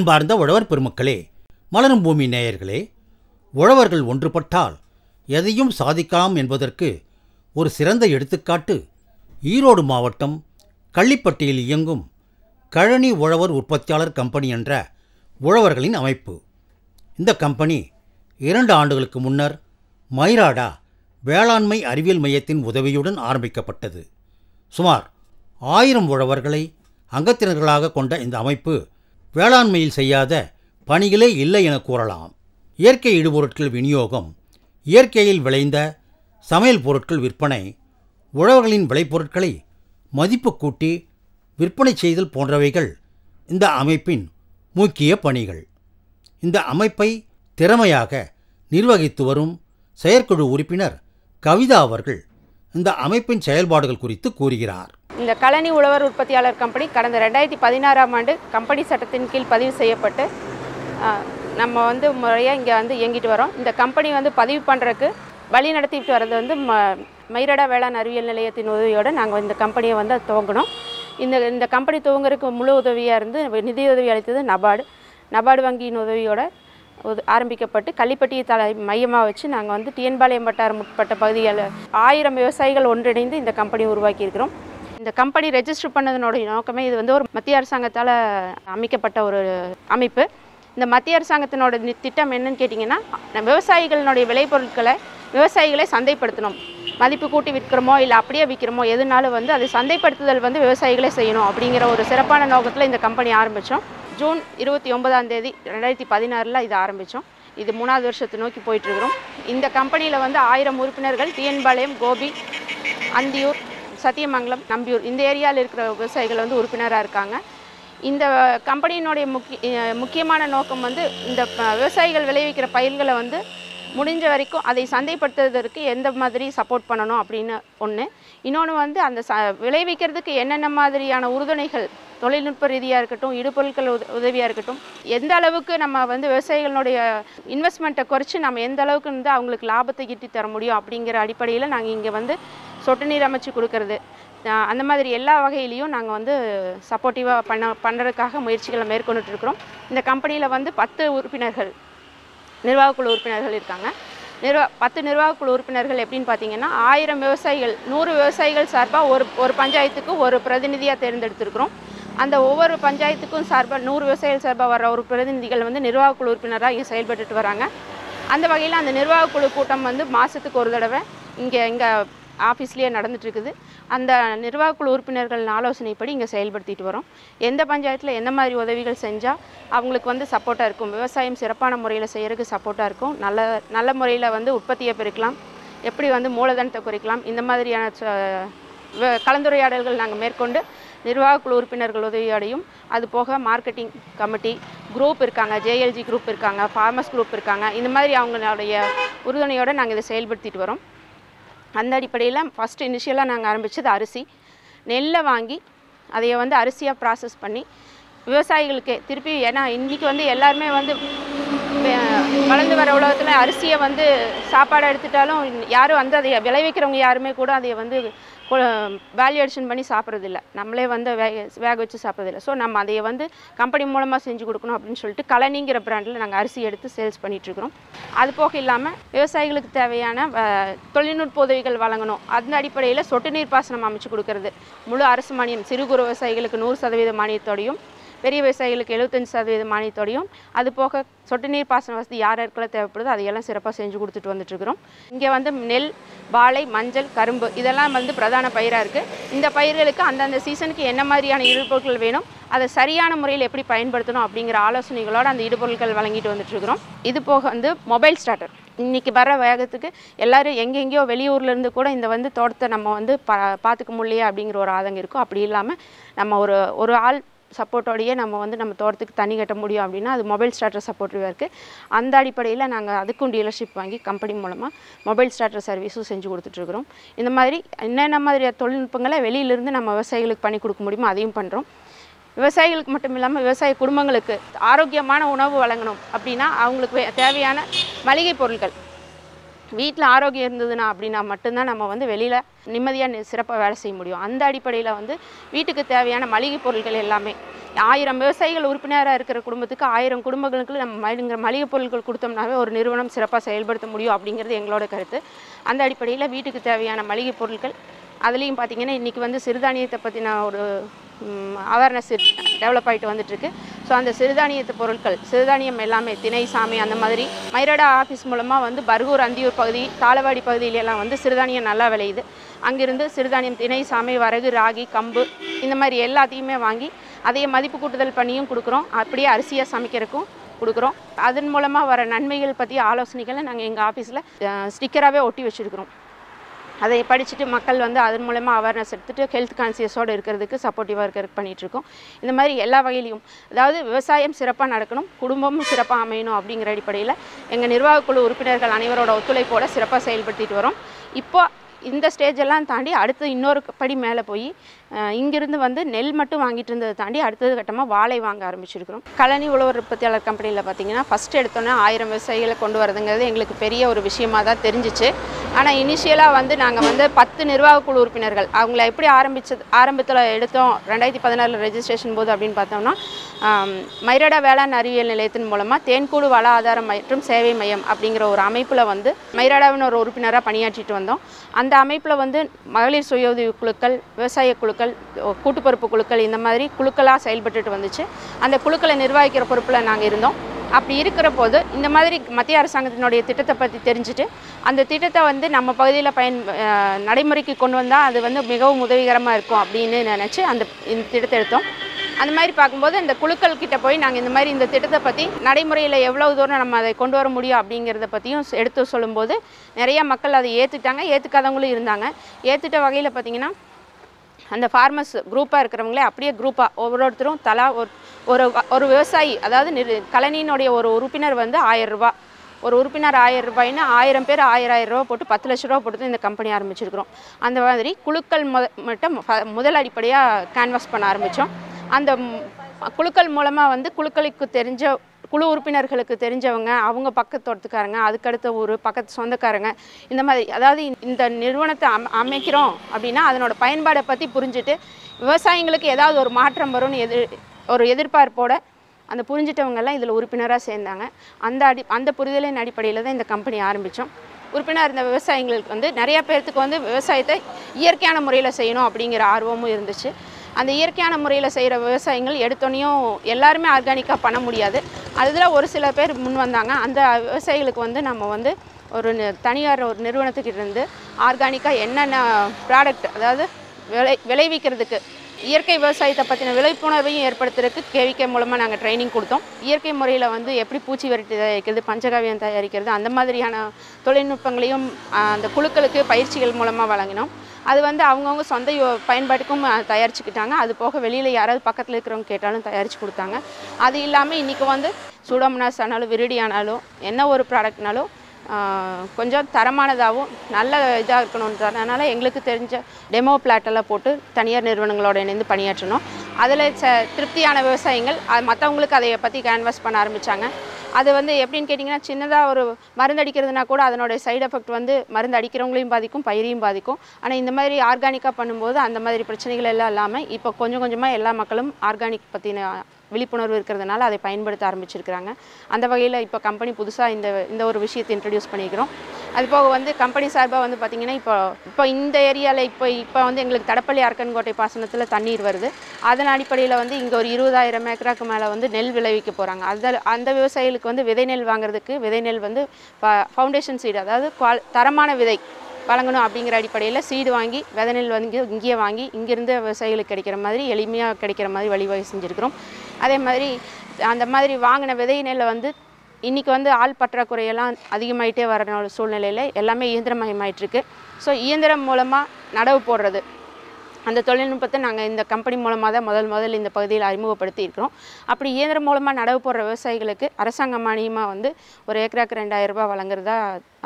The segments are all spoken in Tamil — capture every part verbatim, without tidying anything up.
அன்பார்ந்த உழவர் பெருமக்களே, மலரும் பூமி நேயர்களே, உழவர்கள் ஒன்றுபட்டால் எதையும் சாதிக்கலாம் என்பதற்கு ஒரு சிறந்த எடுத்துக்காட்டு ஈரோடு மாவட்டம் கள்ளிப்பட்டியில் இயங்கும் கழனி உழவர் உற்பத்தியாளர் கம்பெனி என்ற உழவர்களின் அமைப்பு. இந்த கம்பெனி இரண்டு ஆண்டுகளுக்கு முன்னர் மயிராடா வேளாண்மை அறிவியல் மையத்தின் உதவியுடன் ஆரம்பிக்கப்பட்டது. சுமார் ஆயிரம் உழவர்களை அங்கத்தினர்களாக கொண்ட இந்த அமைப்பு வேளாண்மையில் செய்யாத பணிகளே இல்லை என கூறலாம். இயற்கை இடுபொருட்கள் விநியோகம், இயற்கையில் விளைந்த சமையல் பொருட்கள் விற்பனை, உழவர்களின் விளைபொருட்களை மதிப்பு கூட்டி விற்பனை செய்தல் போன்றவைகள் இந்த அமைப்பின் முக்கிய பணிகள். இந்த அமைப்பை திறமையாக நிர்வகித்து வரும் செயற்குழு உறுப்பினர் கவிதா அவர்கள் இந்த அமைப்பின் செயல்பாடுகள் குறித்து கூறுகிறார். இந்த கழனி உழவர் உற்பத்தியாளர் கம்பெனி கடந்த ரெண்டாயிரத்தி பதினாறாம் ஆண்டு கம்பெனி சட்டத்தின் கீழ் பதிவு செய்யப்பட்டு நம்ம வந்து முறையாக இங்கே வந்து இயங்கிட்டு வரோம். இந்த கம்பெனி வந்து பதிவு பண்ணுறதுக்கு வழி நடத்திட்டு வர்றது வந்து ம மயிரடா வேளாண் அறிவியல் நிலையத்தின் உதவியோடு நாங்கள் இந்த கம்பெனியை வந்து துவங்கினோம். இந்த இந்த கம்பெனி துவங்குறதுக்கு முழு உதவியாக இருந்து நிதியுதவி அளித்தது நபார்டு. நபார்டு வங்கியின் உதவியோடு ஆரம்பிக்கப்பட்டு கள்ளிப்பட்டியை தலை மையமாக வச்சு நாங்கள் வந்து டிஎன்பாளையம் வட்டாரம் உட்பட்ட பகுதிகளில் ஆயிரம் விவசாயிகள் ஒன்றிணைந்து இந்த கம்பெனி உருவாக்கியிருக்கிறோம். இந்த கம்பெனி ரெஜிஸ்டர் பண்ணதனுடைய நோக்கமே இது வந்து ஒரு மத்திய அரசாங்கத்தால் அமைக்கப்பட்ட ஒரு அமைப்பு. இந்த மத்திய அரசாங்கத்தினோட திட்டம் என்னன்னு கேட்டிங்கன்னா, விவசாயிகளினுடைய விளைபொருட்களை விவசாயிகளை சந்தைப்படுத்தணும். மதிப்பு கூட்டி விற்கிறோமோ இல்லை அப்படியே விற்கிறோமோ எதுனாலும் வந்து அது சந்தைப்படுத்துதல் வந்து விவசாயிகளே செய்யணும் அப்படிங்கிற ஒரு சிறப்பான நோக்கத்தில் இந்த கம்பெனி ஆரம்பித்தோம். ஜூன் இருபத்தி ஒன்பதாம் தேதி ரெண்டாயிரத்தி பதினாறில் இது ஆரம்பித்தோம். இது மூணாவது வருஷத்தை நோக்கி போயிட்டுருக்கிறோம். இந்த கம்பெனியில் வந்து ஆயிரம் உறுப்பினர்கள் டிஎன்பாளையம், கோபி, அந்தியூர், சத்தியமங்கலம், நம்பியூர் இந்த ஏரியாவில் இருக்கிற விவசாயிகள் வந்து உறுப்பினராக இருக்காங்க. இந்த கம்பெனியினுடைய முக்கிய முக்கியமான நோக்கம் வந்து இந்த விவசாயிகள் விளைவிக்கிற பயிர்களை வந்து முடிஞ்ச வரைக்கும் அதை சந்தைப்படுத்துவதற்கு எந்த மாதிரி சப்போர்ட் பண்ணணும் அப்படின்னு ஒன்று. இன்னொன்று வந்து அந்த ச விளைவிக்கிறதுக்கு என்னென்ன மாதிரியான உறுதுணைகள் தொழில்நுட்ப ரீதியாக இருக்கட்டும், இடுபொருட்கள் உத உதவியாக இருக்கட்டும், எந்த அளவுக்கு நம்ம வந்து விவசாயிகளுடைய இன்வெஸ்ட்மெண்ட்டை குறைச்சி நம்ம எந்த அளவுக்கு வந்து அவங்களுக்கு லாபத்தை ஈட்டி தர முடியும் அப்படிங்கிற அடிப்படையில் நாங்கள் இங்கே வந்து சொட்டு நீர் அமைச்சு கொடுக்கறது அந்த மாதிரி எல்லா வகையிலையும் நாங்கள் வந்து சப்போர்ட்டிவாக பண்ண பண்ணுறதுக்காக முயற்சிகளை மேற்கொண்டுட்டு இருக்கிறோம். இந்த கம்பெனியில் வந்து பத்து உறுப்பினர்கள் நிர்வாகக்குழு உறுப்பினர்கள் இருக்காங்க. நிர்வா பத்து நிர்வாகக்குழு உறுப்பினர்கள் எப்படின்னு பார்த்தீங்கன்னா, ஆயிரம் விவசாயிகள் நூறு விவசாயிகள் சார்பாக ஒரு ஒரு பஞ்சாயத்துக்கு ஒரு பிரதிநிதியாக தேர்ந்தெடுத்திருக்கிறோம். அந்த ஒவ்வொரு பஞ்சாயத்துக்கும் சார்பாக நூறு விவசாயிகள் சார்பாக வர்ற ஒரு பிரதிநிதிகள் வந்து நிர்வாகக்குழு உறுப்பினராக இங்கே செயல்பட்டுட்டு வராங்க. அந்த வகையில் அந்த நிர்வாகக்குழு கூட்டம் வந்து மாதத்துக்கு ஒரு தடவை இங்கே இங்கே ஆஃபீஸ்லேயே நடந்துகிட்ருக்குது. அந்த நிர்வாகக்குழு உறுப்பினர்கள் ஆலோசனைப்படி இங்கே செயல்படுத்திட்டு வரோம். எந்த பஞ்சாயத்தில் எந்த மாதிரி உதவிகள் செஞ்சால் அவங்களுக்கு வந்து சப்போர்ட்டாக இருக்கும், விவசாயம் சிறப்பான முறையில் செய்கிறதுக்கு சப்போர்ட்டாக இருக்கும், நல்ல நல்ல முறையில் வந்து உற்பத்தியை பெருக்கலாம், எப்படி வந்து மூலதனத்தை குறைக்கலாம், இந்த மாதிரியான கலந்துரையாடல்கள் நாங்கள் மேற்கொண்டு நிர்வாகக்குழு உறுப்பினர்கள் உதவியோடையும், அது போக மார்க்கெட்டிங் கமிட்டி குரூப் இருக்காங்க, ஜேஎல்ஜி குரூப் இருக்காங்க, ஃபார்மர்ஸ் குரூப் இருக்காங்க, இந்த மாதிரி அவங்களுடைய உறுதுணையோடு நாங்கள் இதை செயல்படுத்திட்டு வரோம். அந்த அடிப்படையில் ஃபஸ்ட்டு இனிஷியலாக நாங்கள் ஆரம்பித்தது அரிசி. நெல்லை வாங்கி அதை வந்து அரிசியாக ப்ராசஸ் பண்ணி விவசாயிகளுக்கு திருப்பி, ஏன்னா இன்றைக்கி வந்து எல்லாருமே வந்து வளர்ந்து வர உலகத்தில் அரிசியை வந்து சாப்பாடாக எடுத்துட்டாலும் யாரும் வந்து அதை விளைவிக்கிறவங்க யாருமே கூட அதை வந்து வேல்யூ அடிஷன் பண்ணி சாப்பிட்றதில்ல, நம்மளே வந்து வே வேக வச்சு சாப்பிட்றதில்ல. ஸோ நம்ம அதை வந்து கம்பெனி மூலமாக செஞ்சு கொடுக்கணும் அப்படின்னு சொல்லிட்டு கழனிங்கிற பிராண்டில் நாங்கள் அரிசி எடுத்து சேல்ஸ் பண்ணிகிட்ருக்கிறோம். அது போக இல்லாமல் விவசாயிகளுக்கு தேவையான தொழில்நுட்ப உதவிகள் வழங்கணும், அந்த அடிப்படையில் சொட்டு நீர் பாசனம் அமைச்சு கொடுக்கறது. முழு அரசு மானியம் சிறு குறு விவசாயிகளுக்கு நூறு சதவீத மானியத்தோடையும், பெரிய விவசாயிகளுக்கு எழுபத்தஞ்சி சதவீத மானியத்தோடையும், அது போக சொட்டு நீர் பாசன வசதி யார் யாருக்கெல்லாம் தேவைப்படுதோ அதையெல்லாம் சிறப்பாக செஞ்சு கொடுத்துட்டு வந்துட்டுருக்கிறோம். இங்கே வந்து நெல், வாழை, மஞ்சள், கரும்பு இதெல்லாம் வந்து பிரதான பயிராக இருக்குது. இந்த பயிர்களுக்கு அந்தந்த சீசனுக்கு என்ன மாதிரியான இடுபொருட்கள் வேணும், அதை சரியான முறையில் எப்படி பயன்படுத்தணும் அப்படிங்கிற ஆலோசனைகளோடு அந்த இடுபொருட்கள் வழங்கிட்டு வந்துட்டுருக்கிறோம். இது போக வந்து மொபைல் ஸ்டார்டர் இன்றைக்கி வர வேகத்துக்கு எல்லோரும் எங்கெங்கேயோ வெளியூர்லேருந்து கூட இந்த வந்து தோட்டத்தை நம்ம வந்து பா பார்த்துக்க முடியலையே அப்படிங்கிற ஒரு ஆதங்கம் இருக்கும். அப்படி இல்லாமல் நம்ம ஒரு ஒரு ஆள் சப்போர்ட்டோடையே நம்ம வந்து நம்ம தோட்டத்துக்கு தண்ணி கட்ட முடியும் அப்படின்னா அது மொபைல் ஸ்டார்டர் சப்போர்ட்டிவாக இருக்குது. அந்த அடிப்படையில் நாங்கள் அதுக்கும் டீலர்ஷிப் வாங்கி கம்பெனி மூலமாக மொபைல் ஸ்டார்டர் சர்வீஸும் செஞ்சு கொடுத்துட்ருக்குறோம். இந்த மாதிரி என்னென்ன மாதிரி தொழில்நுட்பங்களை வெளியிலேருந்து நம்ம விவசாயிகளுக்கு பண்ணி கொடுக்க முடியுமோ அதையும் பண்ணுறோம். விவசாயிகளுக்கு மட்டும் இல்லாமல் விவசாய குடும்பங்களுக்கு ஆரோக்கியமான உணவு வழங்கணும் அப்படின்னா அவங்களுக்கு தேவையான மளிகை பொருட்கள் வீட்டில் ஆரோக்கியம் இருந்ததுன்னா அப்படின்னா மட்டும்தான் நம்ம வந்து வெளியில் நிம்மதியாக சிறப்பாக வேலை செய்ய முடியும். அந்த அடிப்படையில் வந்து வீட்டுக்கு தேவையான மளிகை பொருட்கள் எல்லாமே ஆயிரம் விவசாயிகள் உறுப்பினராக இருக்கிற குடும்பத்துக்கு ஆயிரம் குடும்பங்களுக்கு நம்ம மளிகை பொருட்கள் கொடுத்தோம்னாவே ஒரு நிறுவனம் சிறப்பாக செயல்படுத்த முடியும் அப்படிங்கிறது எங்களோட கருத்து. அந்த அடிப்படையில் வீட்டுக்கு தேவையான மளிகை பொருட்கள் அதுலேயும் பார்த்தீங்கன்னா இன்றைக்கி வந்து சிறுதானியத்தை பற்றின ஒரு அவேர்னஸ் டெவலப் ஆகிட்டு வந்துட்டுருக்கு. ஸோ அந்த சிறுதானியத்து பொருட்கள் சிறுதானியம் எல்லாமே திணை சாமை அந்த மாதிரி மயிரடா ஆஃபீஸ் மூலமாக வந்து பர்கூர் அந்தியூர் பகுதி தாளவாடி பகுதியிலெல்லாம் வந்து சிறுதானியம் நல்லா விளையுது. அங்கிருந்து சிறுதானியம் திணை சாமை வரகு ராகி கம்பு இந்த மாதிரி எல்லாத்தையுமே வாங்கி அதே மதிப்பு கூட்டுதல் பண்ணியும் கொடுக்குறோம். அப்படியே அரிசியாக சமைக்கிறதுக்கும் கொடுக்குறோம். அதன் மூலமாக வர நன்மைகள் பற்றி ஆலோசனைகளை நாங்கள் எங்கள் ஆஃபீஸில் ஸ்டிக்கராகவே ஒட்டி வச்சுருக்கிறோம். அதை படிச்சுட்டு மக்கள் வந்து அதன் மூலமாக அவேர்னஸ் எடுத்துகிட்டு ஹெல்த் கான்சியஸோடு இருக்கிறதுக்கு சப்போர்ட்டிவாக இருக்கிறதுக்கு பண்ணிகிட்ருக்கோம். இந்த மாதிரி எல்லா வகையிலையும் அதாவது விவசாயம் சிறப்பாக நடக்கணும், குடும்பமும் சிறப்பாக அமையணும் அப்படிங்கிற அடிப்படையில் எங்கள் நிர்வாகக்குழு உறுப்பினர்கள் அனைவரோட ஒத்துழைப்போடு சிறப்பாக செயல்படுத்திட்டு வரோம். இப்போ இந்த ஸ்டேஜெல்லாம் தாண்டி அடுத்து இன்னொரு படி மேலே போய் இங்கிருந்து வந்து நெல் மட்டும் வாங்கிட்டு இருந்ததை தாண்டி அடுத்தது கட்டமாக வாழை வாங்க ஆரம்பிச்சிருக்கிறோம். கழனி உழவர் உற்பத்தியாளர் கம்பெனியில் பார்த்திங்கன்னா ஃபஸ்ட்டு எடுத்தோன்னா ஆயிரம் விவசாயிகளை கொண்டு வரதுங்கிறது எங்களுக்கு பெரிய ஒரு விஷயமாக தான் தெரிஞ்சிச்சு. ஆனால் இனிஷியலாக வந்து நாங்கள் வந்து பத்து நிர்வாகக்குழு உறுப்பினர்கள் அவங்கள எப்படி ஆரம்பித்தது ஆரம்பத்தில் எடுத்தோம் ரெண்டாயிரத்தி பதினாறில் ரெஜிஸ்ட்ரேஷன் போது அப்படின்னு பார்த்தோம்னா மயிரடா வேளாண் அறிவியல் நிலையத்தின் மூலமாக தேன்கூடு வள ஆதாரம் மற்றும் சேவை மையம் அப்படிங்கிற ஒரு அமைப்பில் வந்து மயிரடாவின் ஒரு உறுப்பினராக பணியாற்றிட்டு வந்தோம். அந்த அமைப்பில் வந்து மகளிர் சுய உதவி குழுக்கள், விவசாய குழுக்கள், கூட்டுப்பொறுப்பு குழுக்கள் இந்த மாதிரி குழுக்களாக செயல்பட்டுட்டு வந்துச்சு. அந்த குழுக்களை நிர்வகிக்கிற பொறுப்பில் நாங்கள் இருந்தோம். அப்படி இருக்கிற போது இந்த மாதிரி மத்திய அரசாங்கத்தினுடைய திட்டத்தை பற்றி தெரிஞ்சுட்டு அந்த திட்டத்தை வந்து நம்ம பகுதியில் பயன் நடைமுறைக்கு கொண்டு வந்தால் அது வந்து மிகவும் உதவிகரமாக இருக்கும் அப்படின்னு நினச்சி அந்த இந்த திட்டத்தை எடுத்தோம். அந்த மாதிரி பார்க்கும்போது இந்த குழுக்கள் கிட்ட போய் நாங்கள் இந்த மாதிரி இந்த திட்டத்தை பற்றி நடைமுறையில் எவ்வளோ தூரம் நம்ம அதை கொண்டு வர முடியும் அப்படிங்கிறத பற்றியும் எடுத்து சொல்லும்போது நிறையா மக்கள் அதை ஏற்றுட்டாங்க, ஏற்றுக்காதவங்களும் இருந்தாங்க. ஏற்றுட்ட வகையில் பார்த்திங்கன்னா அந்த ஃபார்மர்ஸ் குரூப்பாக இருக்கிறவங்களே அப்படியே குரூப்பாக ஒவ்வொருத்தரும் தலா ஒரு ஒரு விவசாயி அதாவது நிறு கழனியினுடைய ஒரு உறுப்பினர் வந்து ஆயிரம் ரூபா ஒரு உறுப்பினர் ஆயிரம் ரூபாய்னு ஆயிரம் பேர் ஆயிரம் ஆயிரம் ரூபா போட்டு பத்து லட்ச ரூபா போட்டு இந்த கம்பெனி ஆரம்பிச்சிருக்கிறோம். அந்த மாதிரி குழுக்கள் மு மட்டும் முதல் அடிப்படையாக கேன்வாஸ் பண்ண ஆரம்பித்தோம். அந்த குழுக்கள் மூலமாக வந்து குழுக்களுக்கு தெரிஞ்ச குழு உறுப்பினர்களுக்கு தெரிஞ்சவங்க, அவங்க பக்கத்து தோட்டத்துக்காரங்க, அதுக்கடுத்த ஊர் பக்கத்து சொந்தக்காரங்க இந்த மாதிரி அதாவது இந்த நிறுவனத்தை அம் அமைக்கிறோம் அப்படின்னா அதனோட பயன்பாடை பற்றி புரிஞ்சுட்டு விவசாயிகளுக்கு ஏதாவது ஒரு மாற்றம் வரும்னு எதிர் ஒரு எதிர்பார்ப்போட அந்த புரிஞ்சிட்டவங்கெல்லாம் இதில் உறுப்பினராக சேர்ந்தாங்க. அந்த அடி அந்த புரிதலின் அடிப்படையில் தான் இந்த கம்பெனி ஆரம்பித்தோம். உறுப்பினராக இருந்த விவசாயிகளுக்கு வந்து நிறையா பேர்த்துக்கு வந்து விவசாயத்தை இயற்கையான முறையில் செய்யணும் அப்படிங்கிற ஆர்வமும் இருந்துச்சு. அந்த இயற்கையான முறையில் செய்கிற விவசாயிகள் எடுத்தோன்னையும் எல்லாருமே ஆர்கானிக்காக பண்ண முடியாது. அதில் ஒரு சில பேர் முன் வந்தாங்க. அந்த விவசாயிகளுக்கு வந்து நம்ம வந்து ஒரு தனியார் ஒரு நிறுவனத்துக்கிட்ட இருந்து ஆர்கானிக்காக என்னென்ன ப்ராடக்ட் அதாவது விளை விளைவிக்கிறதுக்கு இயற்கை விவசாயத்தை பற்றின விழிப்புணர்வையும் ஏற்படுத்துறதுக்கு கேவிகே மூலமாக நாங்கள் ட்ரைனிங் கொடுத்தோம். இயற்கை முறையில் வந்து எப்படி பூச்சி விரட்டி தயாரிக்கிறது, பஞ்சகாவியம் தயாரிக்கிறது அந்த மாதிரியான தொழில்நுட்பங்களையும் அந்த குழுக்களுக்கு பயிற்சிகள் மூலமாக வழங்கினோம். அது வந்து அவங்கவுங்க சொந்த பயன்பாட்டுக்கும் தயாரிச்சுக்கிட்டாங்க. அது போக வெளியில் யாராவது பக்கத்தில் இருக்கிறவங்க கேட்டாலும் தயாரித்து கொடுத்தாங்க. அது இல்லாமல் இன்றைக்கி வந்து சூடோமோனாஸ் ஆனாலும் விரிடியானாலும் என்ன ஒரு ப்ராடக்ட்னாலும் கொஞ்சம் தரமானதாகவும் நல்ல இதாக இருக்கணுன்றதுனால எங்களுக்கு தெரிஞ்ச டெமோ பிளாட்டெல்லாம் போட்டு தனியார் நிறுவனங்களோடு இணைந்து பணியாற்றணும். அதில் ச திருப்தியான விவசாயிகள் அது மற்றவங்களுக்கு அதை பற்றி கேன்வாஸ் பண்ண ஆரம்பித்தாங்க. அது வந்து எப்படின்னு கேட்டிங்கன்னா சின்னதாக ஒரு மருந்து அடிக்கிறதுனா கூட அதனுடைய சைடு எஃபெக்ட் வந்து மருந்து அடிக்கிறவங்களையும் பாதிக்கும், பயிரையும் பாதிக்கும். ஆனால் இந்த மாதிரி ஆர்கானிக்காக பண்ணும்போது அந்த மாதிரி பிரச்சனைகள் எல்லாம் இல்லாமல் இப்போ கொஞ்சம் கொஞ்சமாக எல்லா மக்களும் ஆர்கானிக் பற்றின விழிப்புணர்வு இருக்கிறதுனால அதை பயன்படுத்த ஆரம்பிச்சிருக்கிறாங்க. அந்த வகையில் இப்போ கம்பெனி புதுசாக இந்த இந்த ஒரு விஷயத்தை இன்ட்ரடியூஸ் பண்ணிக்கிறோம். அதுபோக வந்து கம்பெனி சார்பாக வந்து பார்த்திங்கன்னா இப்போ இப்போ இந்த ஏரியாவில் இப்போ இப்போ வந்து எங்களுக்கு தடப்பள்ளி அரக்கன்கோட்டை பாசனத்தில் தண்ணீர் வருது. அதன் அடிப்படையில் வந்து இங்கே ஒரு இருபதாயிரம் ஏக்கராக்கு மேலே வந்து நெல் விளைவிக்க போகிறாங்க. அந்த அந்த விவசாயிகளுக்கு வந்து விதை நெல் வாங்குறதுக்கு விதை நெல் வந்து ஃபவுண்டேஷன் சீடு அதாவது குவால் தரமான விதை வழங்கணும் அப்படிங்கிற அடிப்படையில் சீடு வாங்கி விதை நெல் வந்து இங்கேயே வாங்கி இங்கேருந்து விவசாயிகளுக்கு கிடைக்கிற மாதிரி எளிமையாக கிடைக்கிற மாதிரி வழிவகை செஞ்சுருக்கிறோம். அதே மாதிரி அந்த மாதிரி வாங்கின விதை நெல்லை வந்து இன்றைக்கி வந்து ஆள் பற்றாக்குறையெல்லாம் அதிகமாகிட்டே வர சூழ்நிலையில் எல்லாமே இயந்திரமயமாயிட்ருக்கு. ஸோ இயந்திரம் மூலமாக நடவு போடுறது அந்த தொழில்நுட்பத்தை நாங்கள் இந்த கம்பெனி மூலமாக தான் முதல் முதல் இந்த பகுதியில் அறிமுகப்படுத்தி இருக்கிறோம். அப்படி இயந்திரம் மூலமாக நடவு போடுற விவசாயிகளுக்கு அரசாங்க மானியமாக வந்து ஒரு ஏக்கராக்கு ரெண்டாயிரம் ரூபாய் வழங்குறதா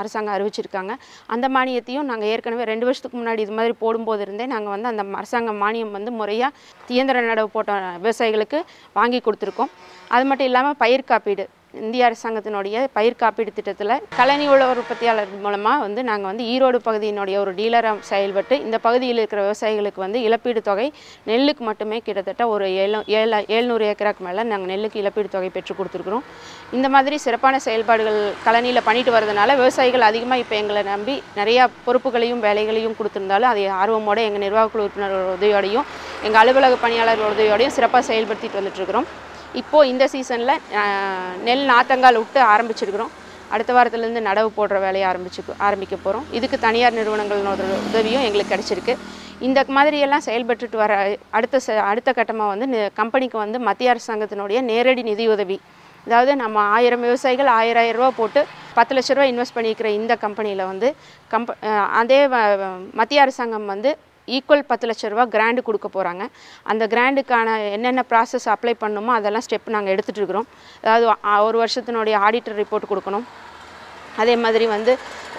அரசாங்கம் அறிவிச்சிருக்காங்க. அந்த மானியத்தையும் நாங்கள் ஏற்கனவே ரெண்டு வருஷத்துக்கு முன்னாடி இது மாதிரி போடும்போது இருந்தே நாங்கள் வந்து அந்த அரசாங்க மானியம் வந்து முறையாக இயந்திர நடவு போட்ட விவசாயிகளுக்கு வாங்கி கொடுத்துருக்கோம். அது மட்டும் இல்லாமல் பயிர் காப்பீடு இந்திய அரசாங்கத்தினுடைய பயிர் காப்பீடு திட்டத்தில் கலனி உழவர் உற்பத்தியாளர் மூலமாக வந்து நாங்கள் வந்து ஈரோடு பகுதியினுடைய ஒரு டீலராக செயல்பட்டு இந்த பகுதியில் இருக்கிற விவசாயிகளுக்கு வந்து இழப்பீடு தொகை நெல்லுக்கு மட்டுமே கிட்டத்தட்ட ஒரு ஏழு ஏழு ஏழ்நூறு ஏக்கராக்கு மேலே நாங்கள் நெல்லுக்கு இழப்பீடு தொகை பெற்று கொடுத்துருக்குறோம். இந்த மாதிரி சிறப்பான செயல்பாடுகள் கலனியில் பண்ணிட்டு வரதுனால விவசாயிகள் அதிகமாக இப்போ எங்களை நம்பி நிறையா பொறுப்புகளையும் வேலைகளையும் கொடுத்துருந்தாலும் அதை ஆர்வமோடு எங்கள் நிர்வாகக்குழு உறுப்பினர்கள் உதவியோடையும் எங்கள் அலுவலக பணியாளர்கள் உதவியோடையும் சிறப்பாக செயல்படுத்திட்டு வந்துட்டுருக்கிறோம். இப்போ இந்த சீசனில் நெல் நாத்தங்கால் விட்டு ஆரம்பிச்சிருக்கிறோம். அடுத்த வாரத்துலேருந்து நடவு போடுற வேலையை ஆரம்பிச்சு ஆரம்பிக்க போகிறோம். இதுக்கு தனியார் நிறுவனங்களோட உதவியும் எங்களுக்கு கிடச்சிருக்கு. இந்த மாதிரியெல்லாம் செயல்பட்டுட்டு வர அடுத்த அடுத்த கட்டமாக வந்து கம்பெனிக்கு வந்து மத்திய அரசாங்கத்தினுடைய நேரடி நிதியுதவி, அதாவது நம்ம ஆயிரம் விவசாயிகள் ஆயிரம் ஆயிரம் ரூபா போட்டு பத்து லட்ச ரூபா இன்வெஸ்ட் பண்ணிக்கிற இந்த கம்பெனியில் வந்து கம்ப அதே மத்திய அரசாங்கம் வந்து ஈக்குவல் பத்து லட்ச ரூபா கிராண்டு கொடுக்க போகிறாங்க. அந்த கிராண்டுக்கான என்னென்ன ப்ராசஸ் அப்ளை பண்ணணுமோ அதெல்லாம் ஸ்டெப் நாங்கள் எடுத்துகிட்டு இருக்கிறோம். அதாவது ஒரு வருஷத்தினுடைய ஆடிட்டர் ரிப்போர்ட் கொடுக்கணும். அதே மாதிரி வந்து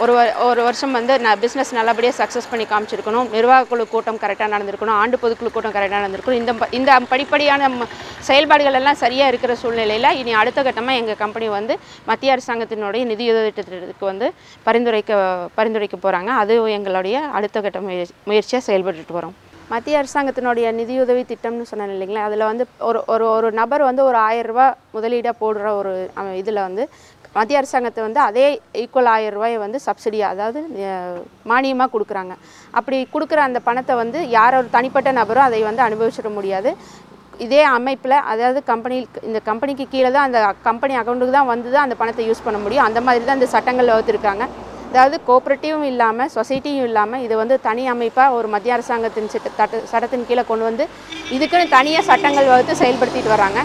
ஒரு ஒரு வருஷம் வந்து நான் பிஸ்னஸ் நல்லபடியாக சக்ஸஸ் பண்ணி காமிச்சிருக்கணும், நிர்வாகக்குழு கூட்டம் கரெக்டாக நடந்திருக்கணும், ஆண்டு பொதுக்குழு கூட்டம் கரெக்டாக நடந்திருக்கணும். இந்த இந்த படிப்படியான செயல்பாடுகள் எல்லாம் சரியாக இருக்கிற சூழ்நிலையில் இனி அடுத்த கட்டமாக எங்கள் கம்பெனி வந்து மத்திய அரசாங்கத்தினுடைய நிதியுதவி திட்டத்திற்கு வந்து பரிந்துரைக்க பரிந்துரைக்க போகிறாங்க. அதுவும் எங்களுடைய அடுத்த கட்ட முய முயற்சியாக செயல்பட்டுட்டு வரோம். மத்திய அரசாங்கத்தினுடைய நிதியுதவி திட்டம்னு சொன்னேன் இல்லைங்களா, அதில் வந்து ஒரு ஒரு ஒரு நபர் வந்து ஒரு ஆயிரம் ரூபா முதலீடாக போடுற ஒரு இதில் வந்து மத்திய அரசாங்கத்தை வந்து அதே ஈக்குவல் ஆயிரம் ரூபாயை வந்து சப்சிடியாக, அதாவது மானியமாக கொடுக்குறாங்க. அப்படி கொடுக்குற அந்த பணத்தை வந்து யார் ஒரு தனிப்பட்ட நபரோ அதை வந்து அனுபவிச்சிட முடியாது. இதே அமைப்பில், அதாவது கம்பெனி இந்த கம்பெனிக்கு கீழே தான் அந்த கம்பெனி அக்கௌண்ட்டுக்கு தான் வந்து தான் அந்த பணத்தை யூஸ் பண்ண முடியும். அந்த மாதிரி தான் இந்த சட்டங்கள் வகுத்திருக்காங்க. அதாவது கோஆப்ரேட்டிவும் இல்லாமல் சொசைட்டியும் இல்லாமல் இது வந்து தனி அமைப்பாக ஒரு மத்திய அரசாங்கத்தின் சட்ட சட்டத்தின் கீழே கொண்டு வந்து இதுக்குன்னு தனியாக சட்டங்கள் வகுத்து செயல்படுத்திட்டு வராங்க.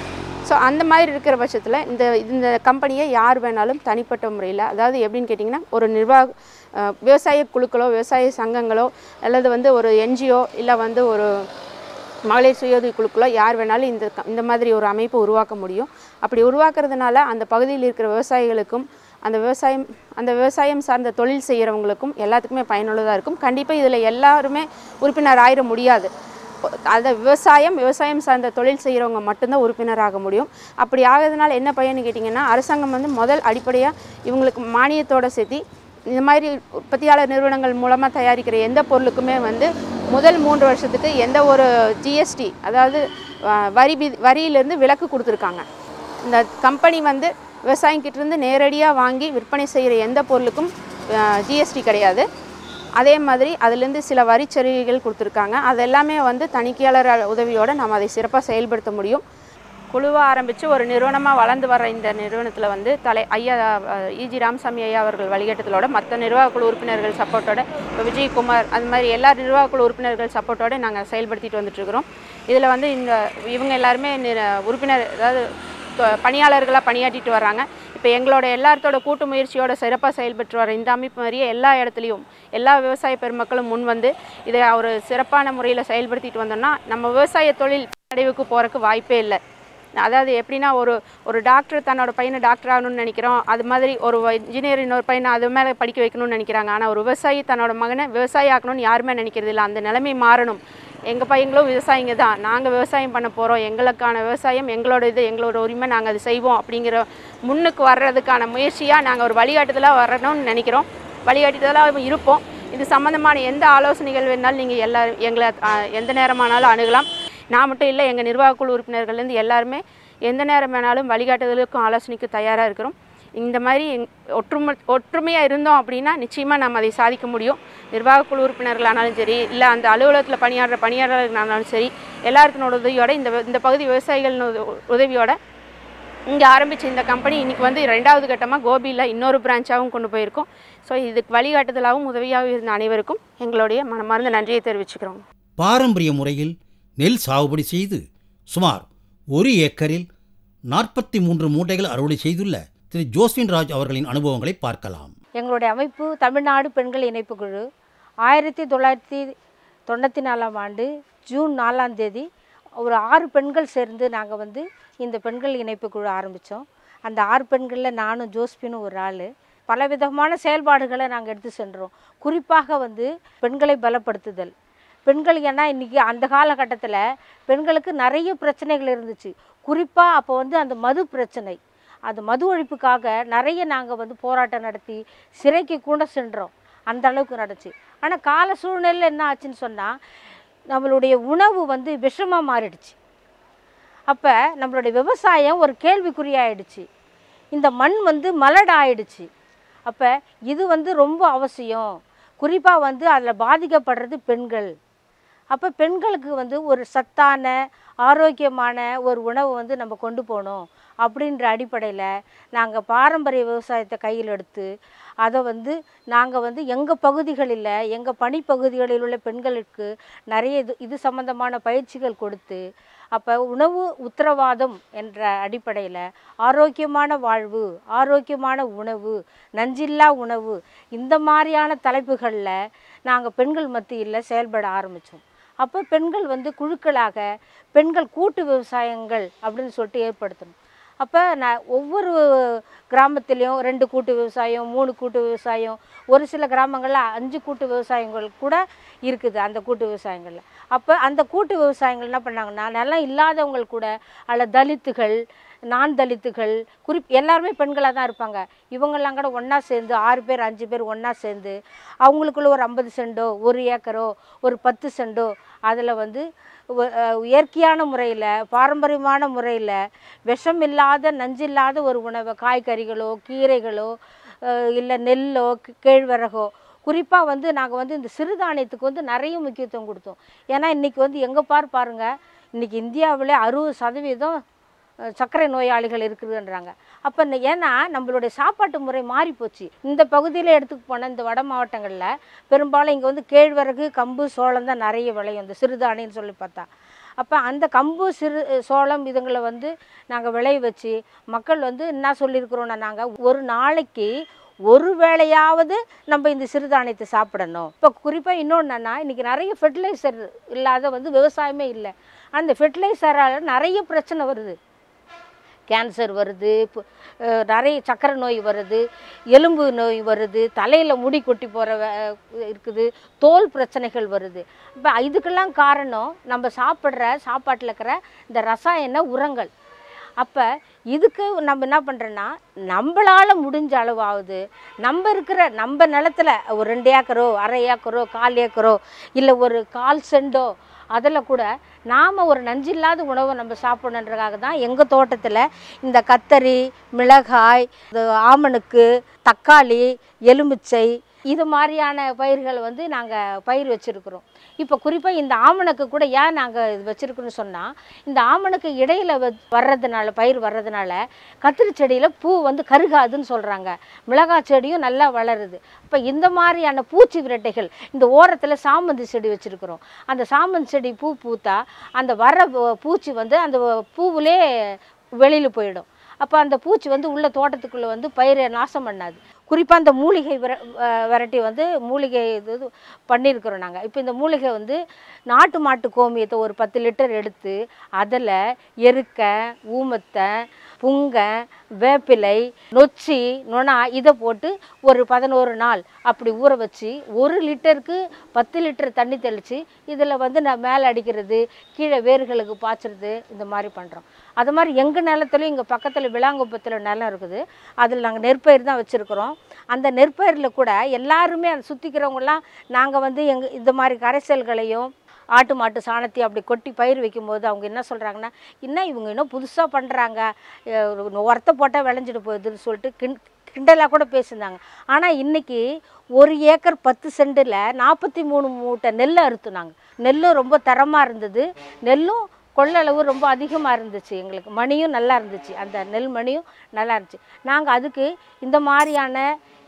ஸோ அந்த மாதிரி இருக்கிற பட்சத்தில் இந்த இந்த கம்பெனியை யார் வேணாலும் தனிப்பட்ட முறையில், அதாவது எப்படின்னு கேட்டிங்கன்னா, ஒரு நிர்வாக விவசாய குழுக்களோ விவசாய சங்கங்களோ அல்லது வந்து ஒரு என்ஜிஓ இல்லை வந்து ஒரு மகளிர் சுயஉதவி குழுக்களோ யார் வேணாலும் இந்த இந்த மாதிரி ஒரு அமைப்பு உருவாக்க முடியும். அப்படி உருவாக்குறதுனால அந்த பகுதியில் இருக்கிற விவசாயிகளுக்கும் அந்த விவசாயம் அந்த விவசாயம் சார்ந்த தொழில் செய்கிறவங்களுக்கும் எல்லாத்துக்குமே பயனுள்ளதாக இருக்கும். கண்டிப்பாக இதில் எல்லாருமே உறுப்பினர் ஆயிட முடியாது. அதை விவசாயம் விவசாயம் சார்ந்த தொழில் செய்கிறவங்க மட்டும்தான் உறுப்பினராக முடியும். அப்படி ஆகிறதுனால என்ன பயன்னு கேட்டிங்கன்னா, அரசாங்கம் வந்து முதல் அடிப்படையாக இவங்களுக்கு மானியத்தோடு சேர்த்து இந்த மாதிரி உற்பத்தியாளர் நிறுவனங்கள் மூலமாக தயாரிக்கிற எந்த பொருளுக்குமே வந்து முதல் மூன்று வருஷத்துக்கு எந்த ஒரு ஜிஎஸ்டி, அதாவது வரி வரியிலேருந்து விலக்கு கொடுத்துருக்காங்க. இந்த கம்பெனி வந்து விவசாயிக்கிட்டேருந்து நேரடியாக வாங்கி விற்பனை செய்கிற எந்த பொருளுக்கும் ஜிஎஸ்டி கிடையாது. அதே மாதிரி அதுலேருந்து சில வரிச்சலுகைகள் கொடுத்துருக்காங்க. அது எல்லாமே வந்து தணிக்கையாளர் உதவியோடு நாம் அதை சிறப்பாக செயல்படுத்த முடியும். குழுவாக ஆரம்பித்து ஒரு நிறுவனமாக வளர்ந்து வர்ற இந்த நிறுவனத்தில் வந்து தலை ஐயா ஈஜி ராமசாமி ஐயா அவர்கள் வழிகாட்டுதலோட மற்ற நிர்வாகக்குழு உறுப்பினர்கள் சப்போர்ட்டோட, இப்போ விஜயகுமார் அந்த மாதிரி எல்லா நிர்வாகக்குழு உறுப்பினர்கள் சப்போர்ட்டோடு நாங்கள் செயல்படுத்திட்டு வந்துட்டுருக்கிறோம். இதில் வந்து இந்த இவங்க எல்லாருமே உறுப்பினர், அதாவது பணியாளர்களாக பணியாற்றிட்டு வர்றாங்க. இப்போ எங்களோட எல்லாத்தோட கூட்டு முயற்சியோட சிறப்பாக செயல்பட்டு வர இந்த அமைப்பு மாதிரியே எல்லா இடத்துலையும் எல்லா விவசாய பெருமக்களும் முன் வந்து இதை ஒரு சிறப்பான முறையில் செயல்படுத்திட்டு வந்தோம்னா நம்ம விவசாய தொழில் அடைவுக்கு போகிறதுக்கு வாய்ப்பே இல்லை. அதாவது எப்படின்னா, ஒரு ஒரு டாக்டர் தன்னோட பையனை டாக்டர் ஆகணும்னு நினைக்கிறோம், அது மாதிரி ஒரு இன்ஜினியர் இன்னொரு பையனை அது மேலே படிக்க வைக்கணும்னு நினைக்கிறாங்க. ஆனால் ஒரு விவசாயி தன்னோட மகனை விவசாயி ஆக்கணும்னு யாருமே நினைக்கிறது இல்லை. அந்த நிலைமை மாறணும். எங்கள் பையங்களும் விவசாயிங்க தான், நாங்கள் விவசாயம் பண்ண போகிறோம், எங்களுக்கான விவசாயம் எங்களோட இது எங்களோட உரிமை, நாங்கள் அது செய்வோம் அப்படிங்கிற முன்னுக்கு வர்றதுக்கான முயற்சியாக நாங்கள் ஒரு வழிகாட்டுதலாக வரணும்னு நினைக்கிறோம். வழிகாட்டுதலாக இருப்போம். இது சம்மந்தமான எந்த ஆலோசனைகள் வேணாலும் நீங்கள் எல்லா எங்களை எந்த நேரமானாலும் அணுகலாம். நான் மட்டும் இல்லை, எங்கள் நிர்வாகக்குழு உறுப்பினர்கள்லேருந்து எல்லாருமே எந்த நேரம் வேணாலும் வழிகாட்டுதலுக்கும் ஆலோசனைக்கு தயாராக இருக்கிறோம். இந்த மாதிரி ஒற்றுமை ஒற்றுமையாக இருந்தோம் அப்படின்னா நிச்சயமாக நம்ம அதை சாதிக்க முடியும். நிர்வாகக்குழு உறுப்பினர்களானாலும் சரி, இல்லை அந்த அலுவலகத்தில் பணியாடுற பணியாளர்களானாலும் சரி, எல்லாத்தினோட உதவியோட இந்த இந்த பகுதி விவசாயிகள் உதவியோட இங்கே ஆரம்பித்த இந்த கம்பெனி இன்றைக்கி வந்து ரெண்டாவது கட்டமாக கோபியில் இன்னொரு பிரான்ச்சாகவும் கொண்டு போயிருக்கோம். ஸோ இதுக்கு வழிகாட்டுதலாகவும் உதவியாகவும் இருந்த அனைவருக்கும் எங்களுடைய மனமார்ந்த நன்றியை தெரிவிச்சுக்கிறோம். பாரம்பரிய முறையில் நெல் சாகுபடி செய்து சுமார் ஒரு ஏக்கரில் நாற்பத்தி மூன்று மூட்டைகள் அறுவடை செய்துள்ள திரு ஜோஸ்வின் ராஜ் அவர்களின் அனுபவங்களை பார்க்கலாம். எங்களுடைய அமைப்பு தமிழ்நாடு பெண்கள் இணைப்பு குழு ஆயிரத்தி தொள்ளாயிரத்தி தொண்ணூற்றி நாலாம் ஆண்டு ஜூன் நாலாம் தேதி ஒரு ஆறு பெண்கள் சேர்ந்து நாங்கள் வந்து இந்த பெண்கள் இணைப்பு குழு ஆரம்பித்தோம். அந்த ஆறு பெண்களில் நானும் ஜோஸ்பினும் ஒரு ஆள். பலவிதமான செயல்பாடுகளை நாங்கள் எடுத்து சென்றோம். குறிப்பாக வந்து பெண்களை பலப்படுத்துதல். பெண்கள் ஏன்னா இன்றைக்கி அந்த காலகட்டத்தில் பெண்களுக்கு நிறைய பிரச்சனைகள் இருந்துச்சு. குறிப்பாக அப்போ வந்து அந்த மது பிரச்சனை, அது மது ஒழிப்புக்காக நிறைய நாங்கள் வந்து போராட்டம் நடத்தி சிறைக்கு கூட சென்றோம். அந்த அளவுக்கு நடந்துச்சு. ஆனால் கால சூழ்நிலையில் என்ன ஆச்சுன்னு சொன்னால் நம்மளுடைய உணவு வந்து விஷமாக மாறிடுச்சு. அப்போ நம்மளுடைய விவசாயம் ஒரு கேள்விக்குறியாயிடுச்சு. இந்த மண் வந்து மலடாயிடுச்சு. அப்போ இது வந்து ரொம்ப அவசியம். குறிப்பாக வந்து அதில் பாதிக்கப்படுறது பெண்கள். அப்போ பெண்களுக்கு வந்து ஒரு சத்தான ஆரோக்கியமான ஒரு உணவை வந்து நம்ம கொண்டு போகணும் அப்படின்ற அடிப்படையில் நாங்கள் பாரம்பரிய விவசாயத்தை கையில் எடுத்து அதை வந்து நாங்கள் வந்து எங்கள் பகுதிகளில் எங்கள் பணிப்பகுதிகளில் உள்ள பெண்களுக்கு நிறைய இது இது சம்பந்தமான பயிற்சிகள் கொடுத்து அப்போ உணவு உத்தரவாதம் என்ற அடிப்படையில் ஆரோக்கியமான வாழ்வு, ஆரோக்கியமான உணவு, நஞ்சில்லா உணவு, இந்த மாதிரியான தலைப்புகளில் நாங்கள் பெண்கள் மத்தியில் செயல்பட ஆரம்பித்தோம். அப்போ பெண்கள் வந்து குழுக்களாக பெண்கள் கூட்டு விவசாயங்கள் அப்படின்னு சொல்லிட்டு ஏற்படுத்தணும். அப்போ நான் ஒவ்வொரு கிராமத்துலேயும் ரெண்டு கூட்டு விவசாயம், மூணு கூட்டு விவசாயம், ஒரு சில கிராமங்களில் அஞ்சு கூட்டு விவசாயங்கள் கூட இருக்குது. அந்த கூட்டு விவசாயங்களில் அப்போ அந்த கூட்டு விவசாயங்கள் என்ன பண்ணாங்கன்னா நிலம் இல்லாதவங்க கூட அல்ல தலித்துகள், நான் தலித்துகள், குறிப் எல்லாருமே பெண்களாக தான் இருப்பாங்க. இவங்கெல்லாம் கூட ஒன்றா சேர்ந்து ஆறு பேர் அஞ்சு பேர் ஒன்றா சேர்ந்து அவங்களுக்குள்ள ஒரு ஐம்பது செண்டோ ஒரு ஏக்கரோ ஒரு பத்து செண்டோ அதில் வந்து இயற்கையான முறையில் பாரம்பரியமான முறையில் விஷம் இல்லாத நஞ்சில்லாத ஒரு உணவை காய்கறிகளோ கீரைகளோ இல்லை நெல்லோ கேழ்வரகோ குறிப்பாக வந்து நாங்கள் வந்து இந்த சிறுதானியத்துக்கு வந்து நிறைய முக்கியத்துவம் கொடுத்தோம். ஏன்னா இன்றைக்கி வந்து எங்கே பார் பாருங்கள், இன்றைக்கி இந்தியாவில் அறுபது சதவீதம் சர்க்கரை நோயாளிகள் இருக்குதுன்றாங்க. அப்போ இந்த ஏன்னா நம்மளுடைய சாப்பாட்டு முறை மாறிப்போச்சு. இந்த பகுதியில் எடுத்துக்கு போனால் இந்த வட மாவட்டங்களில் பெரும்பாலும் இங்கே வந்து கேழ்வரகு, கம்பு, சோளம் தான் நிறைய விளையும். இந்த சிறுதானியன்னு சொல்லி பார்த்தா அப்போ அந்த கம்பு, சிறு சோளம் இதுங்களை வந்து நாங்கள் விளைய வச்சு மக்கள் வந்து என்ன சொல்லியிருக்கிறோன்னா நாங்கள் ஒரு நாளைக்கு ஒரு வேளையாவது நம்ம இந்த சிறுதானியத்தை சாப்பிடணும். இப்போ குறிப்பாக இன்னொன்றுன்னா இன்றைக்கி நிறைய ஃபெர்டிலைசர் இல்லாத வந்து விவசாயமே இல்லை. அந்த ஃபெர்டிலைசரால் நிறைய பிரச்சனை வருது. கேன்சர் வருது, நிறைய சக்கரை நோய் வருது, எலும்பு நோய் வருது, தலையில் முடி கொட்டி போகிற இருக்குது, தோல் பிரச்சனைகள் வருது. இப்போ இதுக்கெல்லாம் காரணம் நம்ம சாப்பிட்ற சாப்பாட்டில் இருக்கிற இந்த ரசாயன உரங்கள். அப்போ இதுக்கு நம்ம என்ன பண்ணுறோன்னா நம்மளால் முடிஞ்ச அளவாவது நம்ம இருக்கிற நம்ம நிலத்தில் ஒரு ரெண்டு ஏக்கரோ அரை ஏக்கரோ கால் ஏக்கரோ இல்லை ஒரு கால் செண்டோ அதில் கூட நாம் ஒரு நஞ்சில்லாத உணவை நம்ம சாப்பிடணுன்றதுக்காக தான் எங்கள் தோட்டத்தில் இந்த கத்தரி, மிளகாய், ஆமணுக்கு, தக்காளி, எலுமிச்சை இது மாதிரியான பயிர்களை வந்து நாங்கள் பயிர் வச்சுருக்குறோம். இப்போ குறிப்பாக இந்த ஆமணுக்கு கூட ஏன் நாங்கள் இது வச்சுருக்குன்னு சொன்னால் இந்த ஆமணுக்கு இடையில் வர்றதுனால பயிர் வர்றதுனால கத்திரி செடியில் பூ வந்து கருகாதுன்னு சொல்கிறாங்க. மிளகாய் செடியும் நல்லா வளருது. இப்போ இந்த மாதிரியான பூச்சி விரட்டைகள் இந்த ஓரத்தில் சாமந்தி செடி வச்சுருக்குறோம். அந்த சாமந்தி செடி பூ பூத்தா அந்த வர பூச்சி வந்து அந்த பூவிலே வெளியில் போயிடும். அப்போ அந்த பூச்சி வந்து உள்ள தோட்டத்துக்குள்ளே வந்து பயிரை நாசம் பண்ணாது. குறிப்பாக அந்த மூலிகை வெர வெரைட்டி வந்து மூலிகை இது பண்ணியிருக்கிறோம் நாங்கள். இப்போ இந்த மூலிகை வந்து நாட்டு மாட்டு கோமியத்தை ஒரு பத்து லிட்டர் எடுத்து அதில் எருக்க, ஊமத்தை, புங்க, வேப்பிலை, நொச்சி, நொனா இதை போட்டு ஒரு பதினோரு நாள் அப்படி ஊற வச்சு ஒரு லிட்டருக்கு பத்து லிட்டர் தண்ணி தெளித்து இதில் வந்து நான் மேலே அடிக்கிறது, கீழே வேர்களுக்கு பாய்ச்சிறது, இந்த மாதிரி பண்ணுறோம். அது மாதிரி எங்கள் நிலத்துலையும் இங்கே பக்கத்தில் விளாங்குப்பத்தில் நிலம் இருக்குது. அதில் நாங்கள் நெற்பயிர் தான் வச்சுருக்குறோம். அந்த நெற்பயிரில் கூட எல்லாருமே அதை சுற்றிக்கிறவங்களாம் நாங்கள் வந்து எங்கள் இந்த மாதிரி கரைசல்களையும் ஆட்டு மாட்டு சாணத்தை அப்படி கொட்டி பயிர் வைக்கும்போது அவங்க என்ன சொல்கிறாங்கன்னா இன்னும் இவங்க இன்னும் புதுசாக பண்ணுறாங்க, ஒருத்த போட்டால் விளைஞ்சிட்டு போகுதுன்னு சொல்லிட்டு கிண் கிண்டலாக கூட பேசியிருந்தாங்க. ஆனால் இன்றைக்கி ஒரு ஏக்கர் பத்து செண்டில் நாற்பத்தி மூணு மூட்டை நெல் அறுத்துனாங்க. நெல்லும் ரொம்ப தரமாக இருந்தது. நெல்லும் கொள்ளளவு ரொம்ப அதிகமாக இருந்துச்சு. எங்களுக்கு மணியும் நல்லா இருந்துச்சு. அந்த நெல் மணியும் நல்லா இருந்துச்சு. நாங்கள் அதுக்கு இந்த மாதிரியான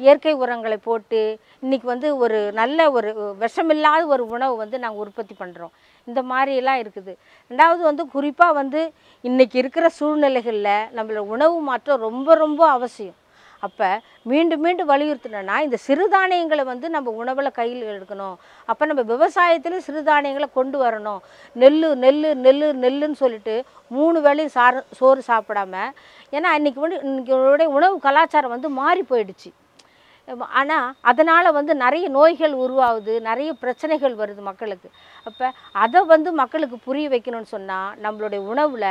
இயற்கை உரங்களை போட்டு இன்றைக்கி வந்து ஒரு நல்ல ஒரு விஷமில்லாத ஒரு உணவு வந்து நாங்கள் உற்பத்தி பண்ணுறோம். இந்த மாதிரிலாம் இருக்குது. ரெண்டாவது வந்து குறிப்பாக வந்து இன்றைக்கி இருக்கிற சூழ்நிலைகளில் நம்மளோட உணவு மாற்றம் ரொம்ப ரொம்ப அவசியம். அப்போ மீண்டும் மீண்டும் வலியுறுத்தினோன்னா இந்த சிறுதானியங்களை வந்து நம்ம உணவில் கையில் எடுக்கணும். அப்போ நம்ம விவசாயத்துலேயும் சிறுதானியங்களை கொண்டு வரணும். நெல் நெல் நெல் நெல்லுன்னு சொல்லிட்டு மூணு வேளையும் சார் சோறு சாப்பிடாமல் ஏன்னா இன்றைக்கி வந்து இன்றைக்கியோடைய உணவு கலாச்சாரம் வந்து மாறி போயிடுச்சு. ஆனால் அதனால் வந்து நிறைய நோய்கள் உருவாகுது, நிறைய பிரச்சனைகள் வருது மக்களுக்கு. அப்போ அதை வந்து மக்களுக்கு புரிய வைக்கணும்னு சொன்னால் நம்மளுடைய உணவில்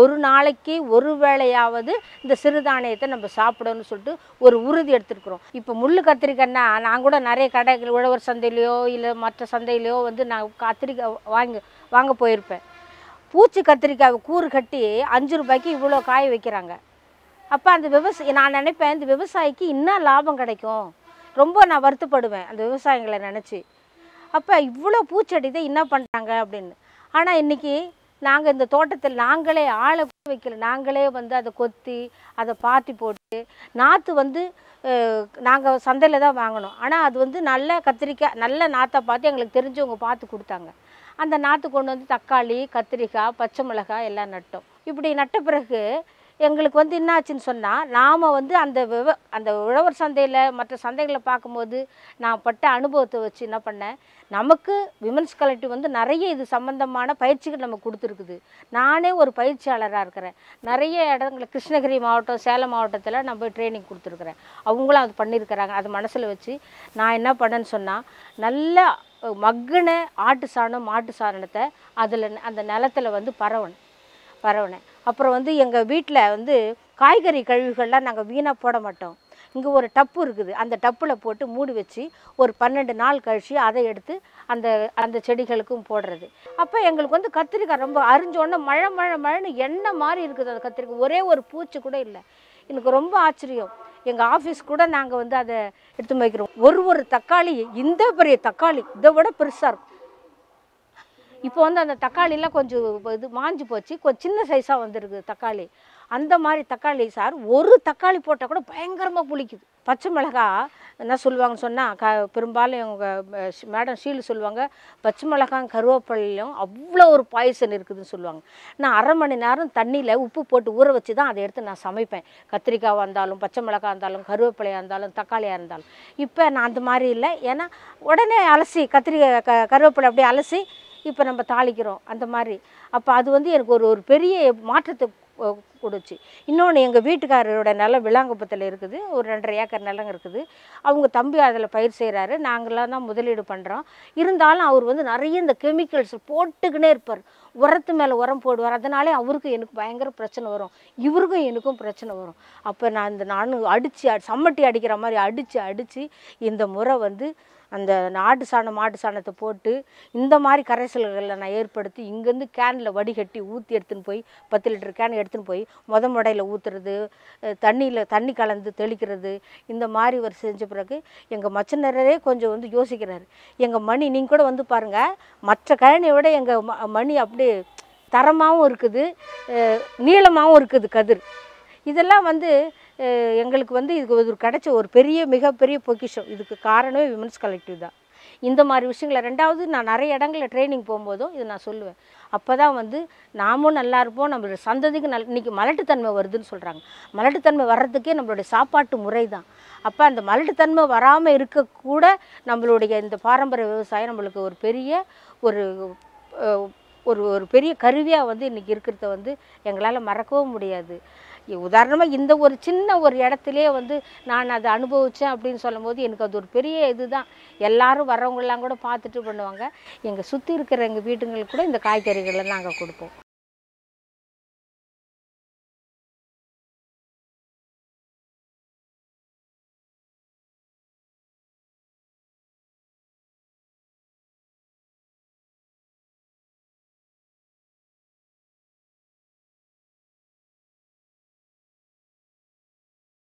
ஒரு நாளைக்கு ஒரு வேளையாவது இந்த சிறுதானியத்தை நம்ம சாப்பிடணும்னு சொல்லிட்டு ஒரு உறுதி எடுத்துக்கிறோம். இப்போ முள்ளு கத்திரிக்கன்னா நான் கூட நிறைய கடைகள் உழவர் சந்தையிலயோ இல்லை மற்ற சந்தையிலயோ வந்து நான் கத்திரிக்காய் வாங்கி வாங்க போயிருப்பேன். பூச்சி கத்திரிக்காய் கூறு கட்டி அஞ்சு ரூபாய்க்கு இவ்வளோ காய வைக்கிறாங்க. அப்போ அந்த விவசாயி நான் நினைப்பேன் இந்த விவசாயிக்கு இன்னும் லாபம் கிடைக்கும். ரொம்ப நான் வருத்தப்படுவேன் அந்த விவசாயிகளை நினச்சி. அப்போ இவ்வளோ பூச்செடிதை என்ன பண்ணுறாங்க அப்படின்னு. ஆனால் இன்றைக்கி நாங்கள் இந்த தோட்டத்தில் நாங்களே ஆளை வைக்கல, நாங்களே வந்து அதை கொத்தி அதை பாத்தி போட்டு நாற்று வந்து நாங்கள் சந்தையில் தான் வாங்கணும். ஆனால் அது வந்து நல்ல கத்திரிக்காய் நல்ல நாற்றை பார்த்து எங்களுக்கு தெரிஞ்சவங்க பார்த்து கொடுத்தாங்க. அந்த நாற்று கொண்டு வந்து தக்காளி கத்திரிக்காய் பச்சை மிளகாய் எல்லாம் நட்டோம். இப்படி நட்ட பிறகு எங்களுக்கு வந்து என்ன ஆச்சுன்னு சொன்னால் நாம் வந்து அந்த விவ அந்த உழவர் சந்தையில் மற்ற சந்தைகளை பார்க்கும்போது நான் பட்ட அனுபவத்தை வச்சு என்ன பண்ணேன், நமக்கு விமன்ஸ் கலெக்டிவ் வந்து நிறைய இது சம்பந்தமான பயிற்சிகள் நம்ம கொடுத்துருக்குது. நானே ஒரு பயிற்சியாளராக இருக்கிறேன். நிறைய இடங்களில் கிருஷ்ணகிரி மாவட்டம் சேலம் மாவட்டத்தில் நம்ம ட்ரைனிங் கொடுத்துருக்குறேன். அவங்களும் அது பண்ணியிருக்கிறாங்க. அதை மனசில் வச்சு நான் என்ன பண்ணேன்னு சொன்னால் நல்ல மக்கின ஆட்டு சாணம் மாட்டு சாணத்தை அதில் அந்த நிலத்தில் வந்து பரவணும் பரவனேன். அப்புறம் வந்து எங்கள் வீட்டில் வந்து காய்கறி கழிவுகள்லாம் நாங்கள் வீணாக போட மாட்டோம். இங்கே ஒரு டப்பு இருக்குது, அந்த டப்பில் போட்டு மூடி வச்சு ஒரு பன்னெண்டு நாள் கழிச்சு அதை எடுத்து அந்த அந்த செடிகளுக்கும் போடுறது. அப்போ எங்களுக்கு வந்து கத்திரிக்காய் ரொம்ப அரிஞ்சோடனே மழை மழை மழைன்னு என்ன மாதிரி இருக்குது அந்த கத்திரிக்காய், ஒரே ஒரு பூச்சி கூட இல்லை. எனக்கு ரொம்ப ஆச்சரியம். எங்கள் ஆஃபீஸ் கூட நாங்கள் வந்து அதை எடுத்து வைக்கிறோம். ஒரு ஒரு தக்காளி இந்த பெரிய தக்காளி இதை விட பெருசாக இருக்கும். இப்போ வந்து அந்த தக்காளிலாம் கொஞ்சம் இது மாஞ்சு போச்சு, கொஞ்சம் சின்ன சைஸாக வந்துருக்கு தக்காளி. அந்த மாதிரி தக்காளி சார் ஒரு தக்காளி போட்டால் கூட பயங்கரமாக புளிக்குது. பச்சை மிளகா என்ன சொல்லுவாங்கன்னு சொன்னால் க பெரும்பாலும் எங்கள் மேடம் ஷீலு சொல்லுவாங்க, பச்சை மிளகாய் கருவேப்பிலையும் அவ்வளோ ஒரு பாய்சன் இருக்குதுன்னு சொல்லுவாங்க. நான் அரை மணி நேரம் தண்ணியில் உப்பு போட்டு ஊற வச்சு தான் அதை எடுத்து நான் சமைப்பேன். கத்திரிக்காயாக இருந்தாலும் பச்சை மிளகாய் இருந்தாலும் கருவேப்பிலையாக இருந்தாலும் தக்காளியாக இருந்தாலும். இப்போ நான் அந்த மாதிரி இல்லை. ஏன்னா உடனே அலசி கத்திரிக்காய் க கருவேப்பிலை அப்படியே அலசி இப்போ நம்ம தாளிக்கிறோம் அந்த மாதிரி. அப்போ அது வந்து எனக்கு ஒரு ஒரு பெரிய மாற்றத்தை கொடுச்சு. இன்னொன்று எங்கள் வீட்டுக்காரரோட நிலம் விளாங்குப்பத்தில் இருக்குது, ஒரு ரெண்டரை ஏக்கர் நிலம் இருக்குது. அவங்க தம்பி அதில் பயிர் செய்கிறாரு, நாங்களாம் தான் முதலீடு பண்ணுறோம். இருந்தாலும் அவர் வந்து நிறைய இந்த கெமிக்கல்ஸ் போட்டுக்கினே இருப்பார், உரத்து மேலே உரம் போடுவார். அதனாலே அவருக்கும் எனக்கு பயங்கர பிரச்சனை வரும், இவருக்கும் எனக்கும் பிரச்சனை வரும். அப்போ நான் இந்த நானும் அடித்து சம்மட்டி அடிக்கிற மாதிரி அடித்து அடித்து இந்த முறை வந்து அந்த ஆட்டு சாணம் மாட்டு சாணத்தை போட்டு இந்த மாதிரி கரைசல்களில் நான் ஏற்படுத்தி இங்கேருந்து கேனில் வடிகட்டி ஊற்றி எடுத்துன்னு போய் பத்து லிட்டர் கேன் எடுத்துன்னு போய் முத முடையில் ஊற்றுறது, தண்ணியில் தண்ணி கலந்து தெளிக்கிறது, இந்த மாதிரி ஒரு செஞ்ச பிறகு எங்கள் மச்சினரே கொஞ்சம் வந்து யோசிக்கிறாரு. எங்கள் மணி நீங்கள் கூட வந்து பாருங்கள், மற்ற கழனியை விட எங்கள் மணி அப்படியே தரமாகவும் இருக்குது, நீளமாகவும் இருக்குது கதிர். இதெல்லாம் வந்து எங்களுக்கு வந்து இதுக்கு ஒரு கிடைச்ச ஒரு பெரிய மிகப்பெரிய பொக்கிஷம். இதுக்கு காரணமே விமன்ஸ் கலெக்டிவ் தான். இந்த மாதிரி விஷயங்களை ரெண்டாவது நான் நிறைய இடங்களில் ட்ரைனிங் போகும்போதும் இது நான் சொல்லுவேன். அப்போ தான் வந்து நாமும் நல்லா இருப்போம், நம்மளுடைய சந்ததிக்கு நல். இன்றைக்கி மலட்டுத்தன்மை வருதுன்னு சொல்கிறாங்க. மலட்டுத்தன்மை வர்றதுக்கே நம்மளுடைய சாப்பாட்டு முறை தான். அப்போ அந்த மலட்டுத்தன்மை வராமல் இருக்கக்கூட நம்மளுடைய இந்த பாரம்பரிய விவசாயம் நம்மளுக்கு ஒரு பெரிய ஒரு ஒரு ஒரு பெரிய கருவியாக வந்து இன்றைக்கி இருக்கிறத வந்து எங்களால் மறக்கவும் முடியாது. உதாரணமாக இந்த ஒரு சின்ன ஒரு இடத்துலையே வந்து நான் அதை அனுபவித்தேன் அப்படின்னு சொல்லும்போது எனக்கு அது ஒரு பெரிய இது தான். எல்லோரும் வரவங்கெல்லாம் கூட பார்த்துட்டு பண்ணுவாங்க. எங்கள் சுற்றி இருக்கிற எங்கள் வீட்டுங்களுக்கு கூட இந்த காய்கறிகளை நாங்கள் கொடுப்போம்.